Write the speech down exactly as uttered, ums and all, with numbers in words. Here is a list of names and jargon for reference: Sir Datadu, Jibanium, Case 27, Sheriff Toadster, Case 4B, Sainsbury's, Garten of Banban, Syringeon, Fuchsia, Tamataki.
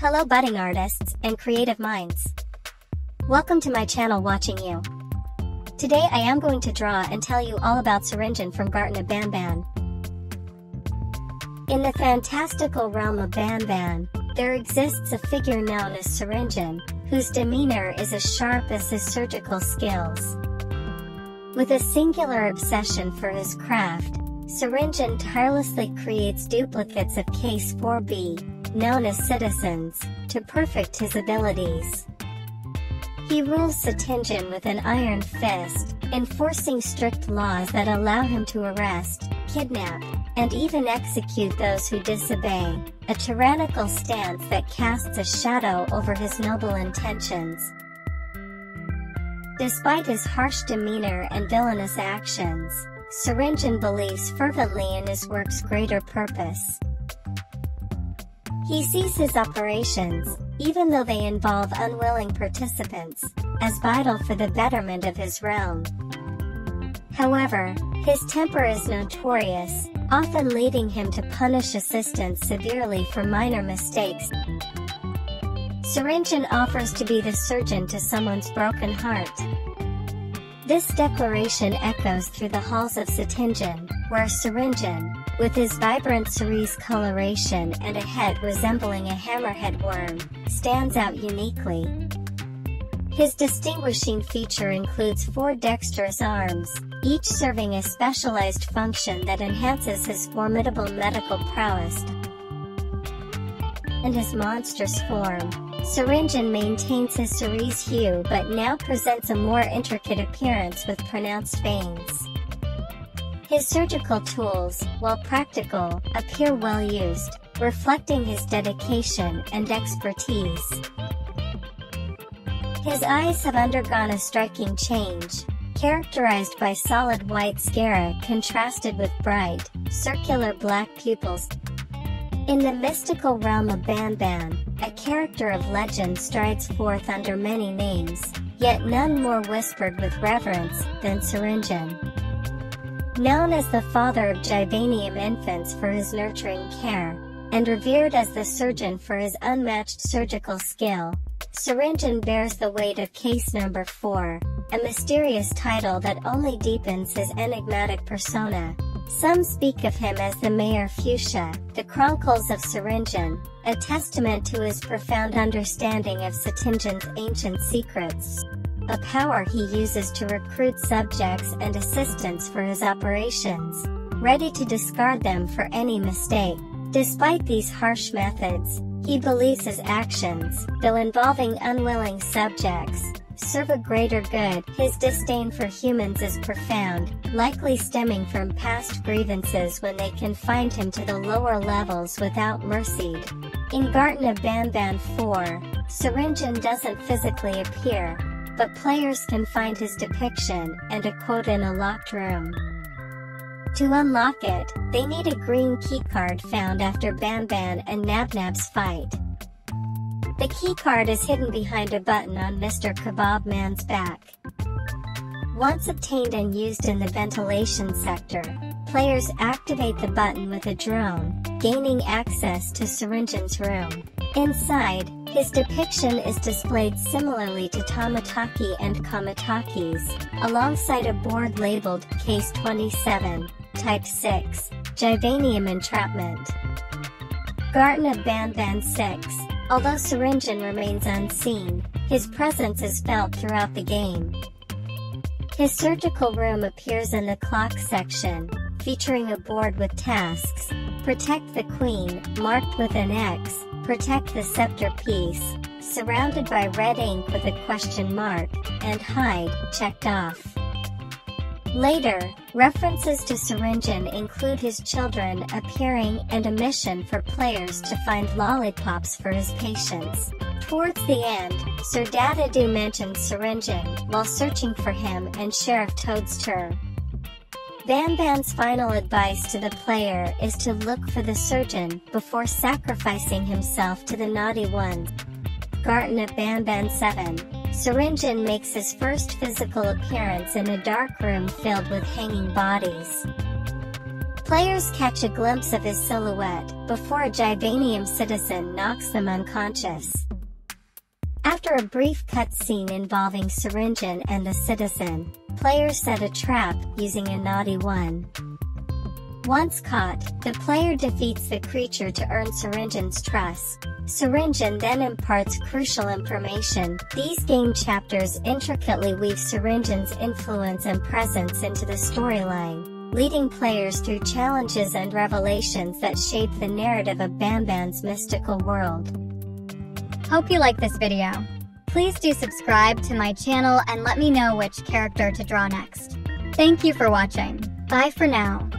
Hello budding artists and creative minds. Welcome to my channel watching you. Today I am going to draw and tell you all about Syringeon from Garten of Banban. In the fantastical realm of Banban, there exists a figure known as Syringeon, whose demeanor is as sharp as his surgical skills. With a singular obsession for his craft, Syringeon tirelessly creates duplicates of Case four B. Known as citizens, to perfect his abilities. He rules Syringeon with an iron fist, enforcing strict laws that allow him to arrest, kidnap, and even execute those who disobey, a tyrannical stance that casts a shadow over his noble intentions. Despite his harsh demeanor and villainous actions, Syringeon believes fervently in his work's greater purpose. He sees his operations, even though they involve unwilling participants, as vital for the betterment of his realm. However, his temper is notorious, often leading him to punish assistants severely for minor mistakes. Syringeon offers to be the surgeon to someone's broken heart. This declaration echoes through the halls of Syringeon, where Syringeon, with his vibrant cerise coloration and a head resembling a hammerhead worm, stands out uniquely. His distinguishing feature includes four dexterous arms, each serving a specialized function that enhances his formidable medical prowess. In his monstrous form, Syringeon maintains his cerise hue but now presents a more intricate appearance with pronounced veins. His surgical tools, while practical, appear well used, reflecting his dedication and expertise. His eyes have undergone a striking change, characterized by solid white sclera contrasted with bright, circular black pupils. In the mystical realm of Banban, a character of legend strides forth under many names, yet none more whispered with reverence than Syringeon. Known as the father of Jibanium infants for his nurturing care, and revered as the surgeon for his unmatched surgical skill, Syringeon bears the weight of case number four, a mysterious title that only deepens his enigmatic persona. Some speak of him as the Mayor Fuchsia, the Chronicles of Syringeon, a testament to his profound understanding of Syringeon's ancient secrets. A power he uses to recruit subjects and assistants for his operations, ready to discard them for any mistake. Despite these harsh methods, he believes his actions, though involving unwilling subjects, serve a greater good. His disdain for humans is profound, likely stemming from past grievances when they confined him to the lower levels without mercy. In Garten of Banban four, Syringeon doesn't physically appear, but players can find his depiction and a quote in a locked room. To unlock it, they need a green keycard found after Banban and Nabnab's fight. The keycard is hidden behind a button on Mister Kebab Man's back. Once obtained and used in the ventilation sector, players activate the button with a drone, gaining access to Syringeon's room. Inside, his depiction is displayed similarly to Tamataki and Kamataki's, alongside a board labeled Case twenty-seven, Type six, Jibanium Entrapment. Garten of Banban six. Although Syringeon remains unseen, his presence is felt throughout the game. His surgical room appears in the clock section, featuring a board with tasks: protect the queen, marked with an X, protect the scepter piece, surrounded by red ink with a question mark, and hide, checked off. Later, references to Syringeon include his children appearing and a mission for players to find lollipops for his patients. Towards the end, Sir Datadu mentions Syringeon while searching for him and Sheriff Toadster. Banban's final advice to the player is to look for the surgeon before sacrificing himself to the naughty ones. Garten of Banban seven. Syringeon makes his first physical appearance in a dark room filled with hanging bodies. Players catch a glimpse of his silhouette before a Jibanium citizen knocks them unconscious. After a brief cutscene involving Syringeon and the citizen, players set a trap using a naughty one. Once caught, the player defeats the creature to earn Syringeon's trust. Syringeon then imparts crucial information. These game chapters intricately weave Syringeon's influence and presence into the storyline, leading players through challenges and revelations that shape the narrative of Banban's mystical world. Hope you like this video. Please do subscribe to my channel and let me know which character to draw next. Thank you for watching. Bye for now.